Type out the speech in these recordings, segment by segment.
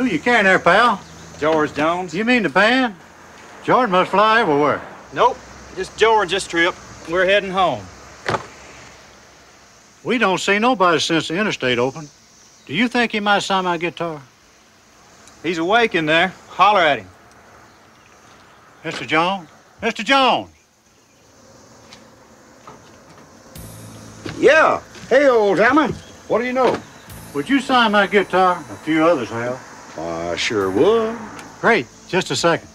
Who you carrying there, pal? George Jones. You mean the band? George must fly everywhere. Nope, just George this trip. We're heading home. We don't see nobody since the interstate opened. Do you think he might sign my guitar? He's awake in there. Holler at him. Mr. Jones? Mr. Jones! Yeah. Hey, old timer. What do you know? Would you sign my guitar? A few others have. I sure would. Great. Just a second.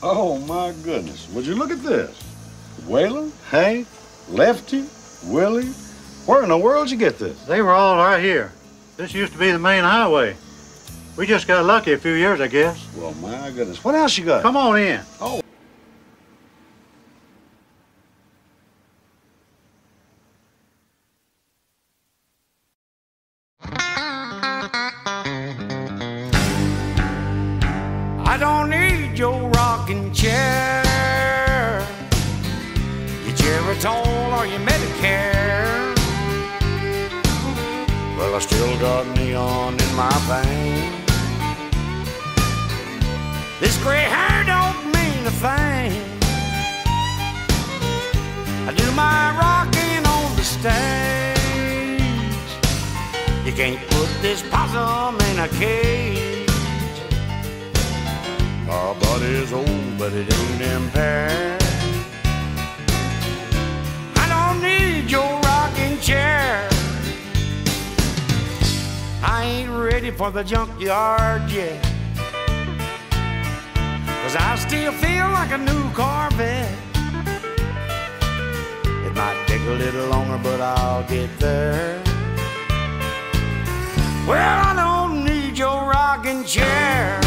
Oh, my goodness. Would you look at this? Waylon, Hank, Lefty, Willie. Where in the world did you get this? They were all right here. This used to be the main highway. We just got lucky a few years, I guess. Well, my goodness. What else you got? Come on in. Oh. I don't need your rocking chair. Your Geritol or your Medicare. Well, I still got neon in my veins. This gray hair don't mean a thing. I do my rocking on the stage. You can't put this possum in a cage. My body's old, but it ain't impaired. I don't need your rocking chair. I ain't ready for the junkyard yet. Cause I still feel like a new Corvette. It might take a little longer, but I'll get there. Well, I don't need your rocking chair.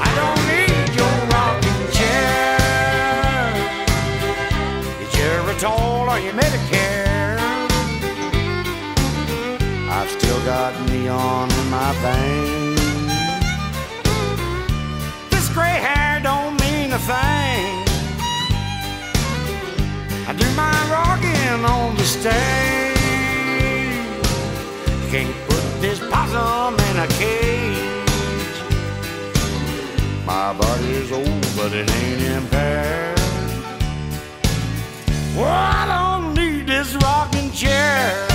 I don't need your rocking chair. Your Geritol or your Medicare. I've still got neon in my veins. Gray hair don't mean a thing. I do my rocking on the stage. Can't put this possum in a cage. My body's old, but it ain't impaired. Well, I don't need this rocking chair.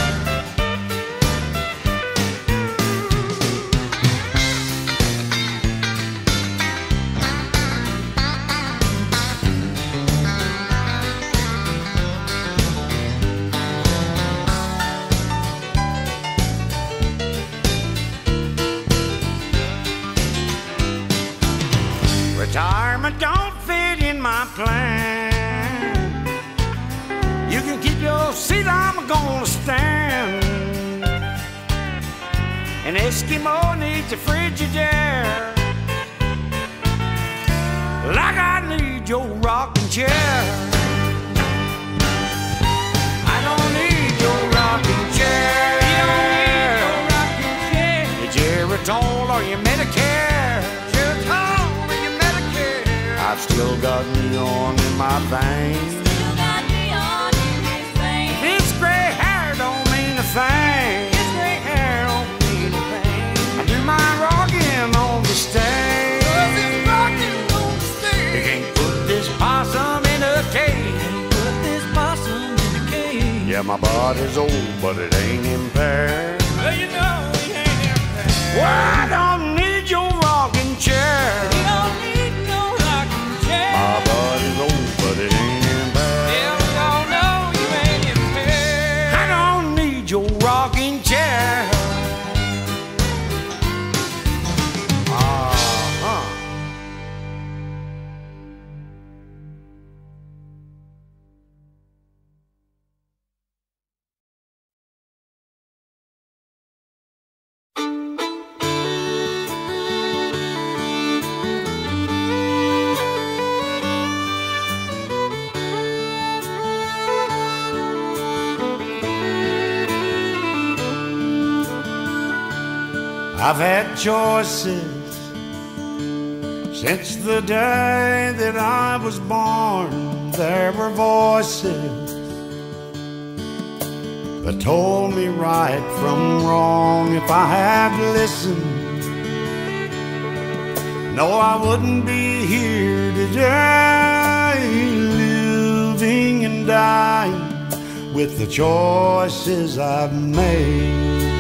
Retirement don't fit in my plan. You can keep your seat, I'm gonna stand. An Eskimo needs a Frigidaire, like I need your rocking chair. I don't need your rocking chair. You don't need your rocking chair. Your Geritol or your Medicare. I've still got neon in my veins. Still got neon in his veins. This gray hair don't mean a thing. This gray hair don't mean a thing. I do my rocking on the stage. Does this rocking on the stage. You can't put this possum in a cage. Put this possum in a cage. Yeah, my body's old, but it ain't impaired. Well, you know it ain't impaired. Well, I don't need your rocking chair. I've had choices, Since the day that I was born, there were voices that told me right from wrong. If I had listened, no, I wouldn't be here today, living and dying with the choices I've made.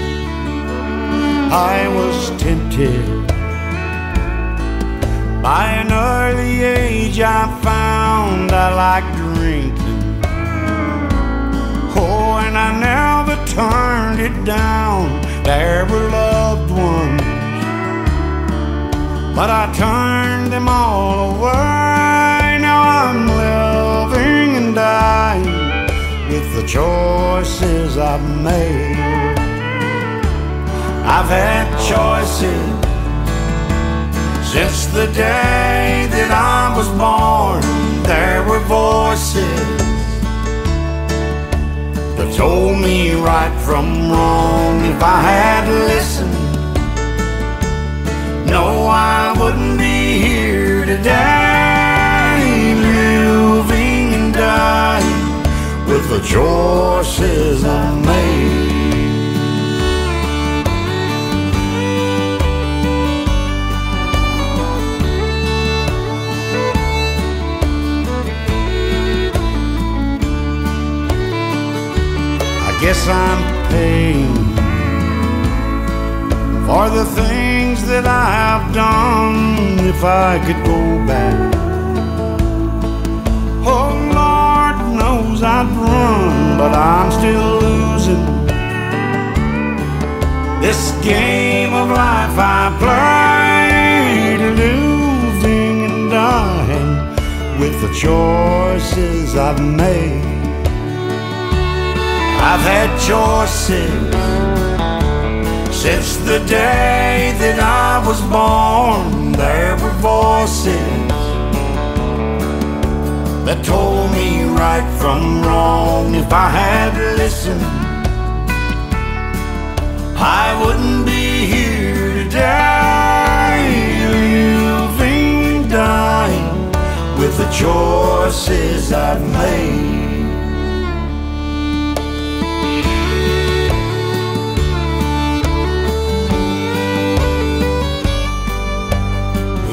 I was tempted by an early age. I found I liked drinking, oh, and I never turned it down. There were loved ones, but I turned them all away. Now I'm living and dying with the choices I've made. I've had choices since the day that I was born. There were voices that told me right from wrong. If I had listened, no, I wouldn't be here today, living and dying with the choices I made. Guess I'm paying for the things that I have done. If I could go back, oh, Lord knows I'd run, but I'm still losing this game of life I play, living and dying with the choices I've made. I've had choices since the day that I was born. There were voices that told me right from wrong. If I had listened, I wouldn't be here today, living and dying with the choices I've made.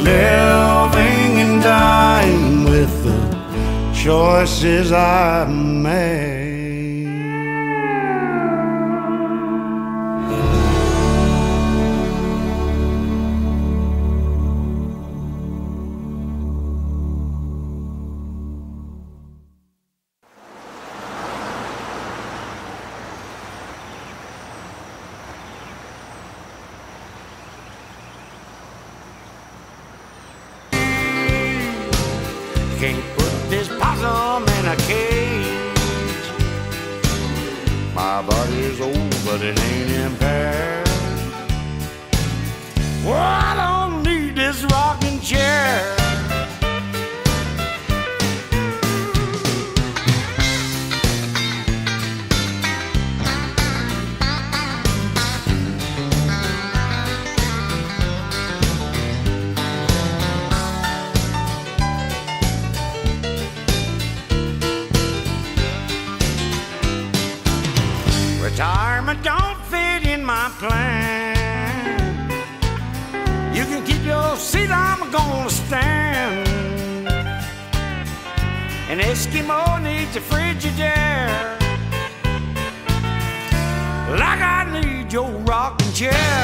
Living and dying with the choices I made. Can't put this possum in a cage. My body's old, but it ain't impaired. Well, I don't need this rocking chair. Retirement don't fit in my plan. You can keep your seat, I'm gonna stand. An Eskimo needs a Frigidaire, like I need your rocking chair.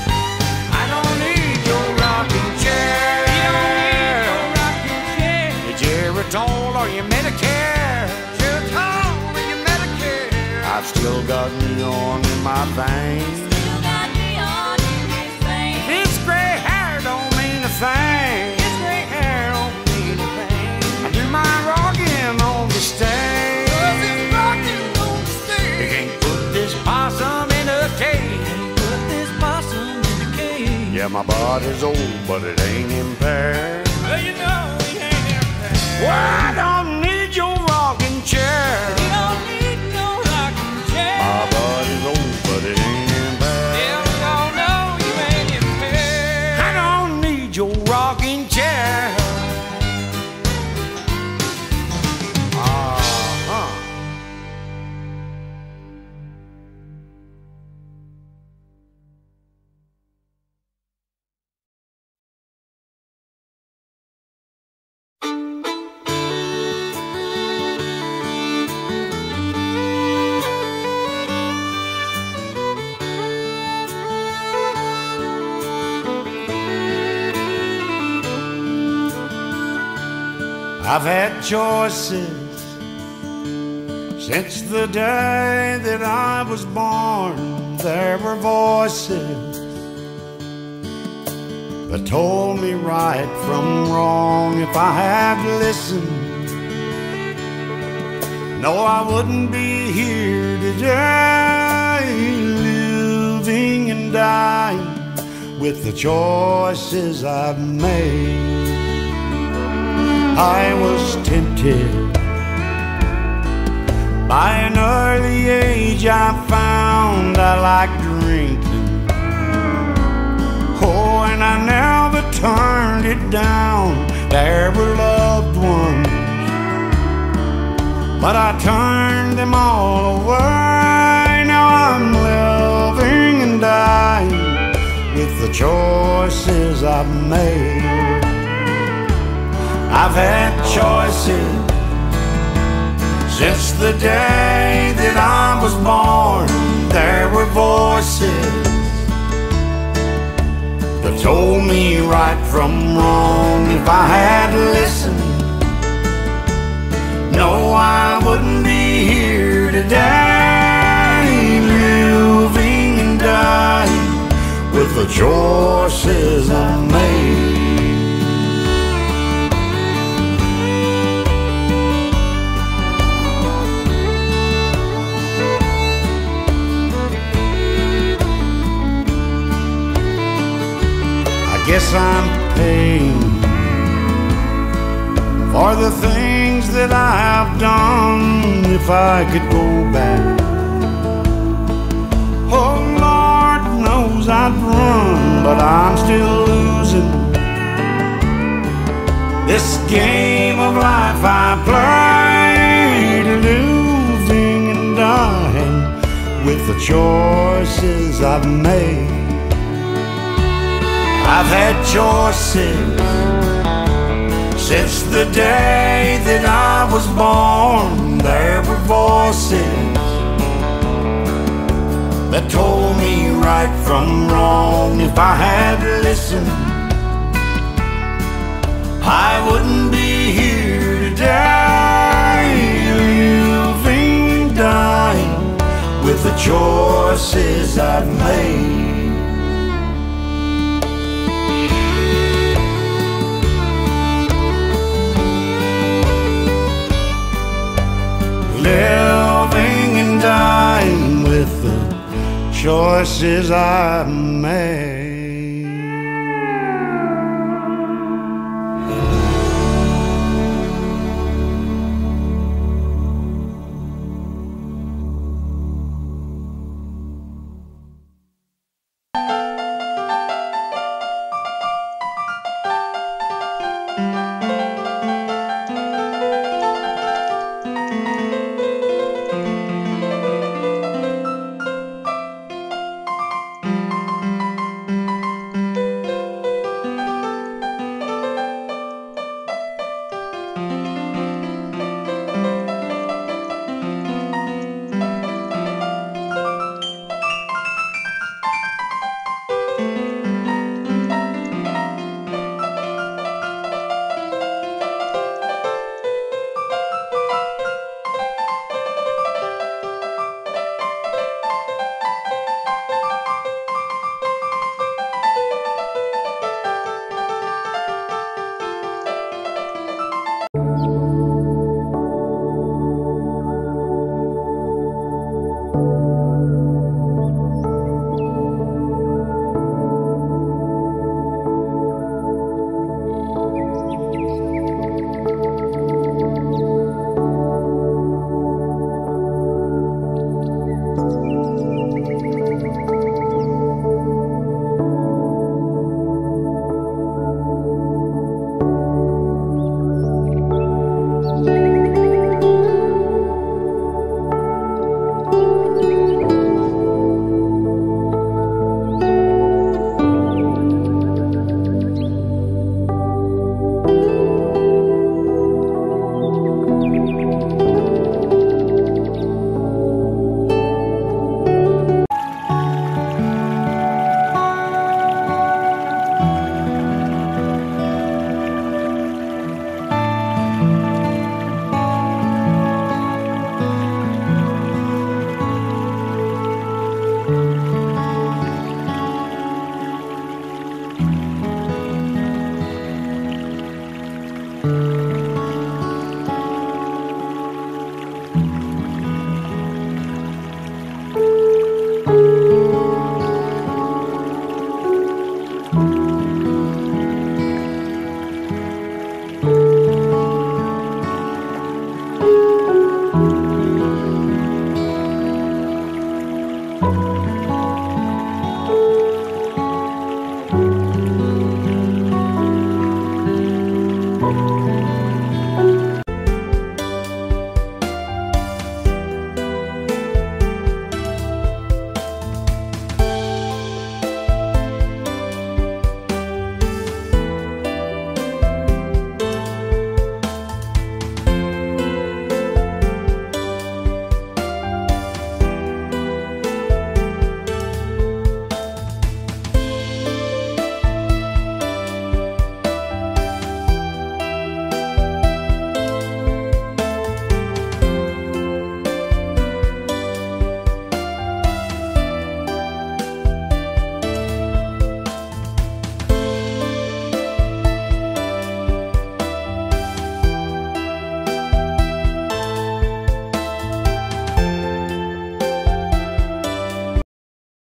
I don't need your rocking chair. You don't need your rocking chair. Your Geritol or your Medicare. I've still got neon in my veins. Still got neon in his veins. His gray hair don't mean a thing. His gray hair don't mean a thing. I do my rocking on the stage. Does his rocking on the stage. You can't put this possum in a cage. Put this possum in a cage. Yeah, my body's old, but it ain't impaired. Well, you know he ain't impaired. Well, I don't need your rocking chair. My body's old, but it ain't impaired. Yeah, no, you ain't impaired. I don't I've had choices since the day that I was born. There were voices that told me right from wrong. If I had listened, no, I wouldn't be here today, living and dying with the choices I've made. I was tempted by an early age. I found I liked drinking, oh, and I never turned it down. There were loved ones, but I turned them all away. Now I'm living and dying with the choices I've made. I've had choices since the day that I was born. There were voices that told me right from wrong. If I had listened, no, I wouldn't be here today, living and dying with the choices I made. Yes, I'm paying for the things that I have done. If I could go back, oh, Lord knows I'd run, but I'm still losing this game of life I play, living and dying with the choices I've made. I've had choices since the day that I was born. There were voices that told me right from wrong. If I had listened, I wouldn't be here today, living and dying with the choices I've made. Living and dying with the choices I made.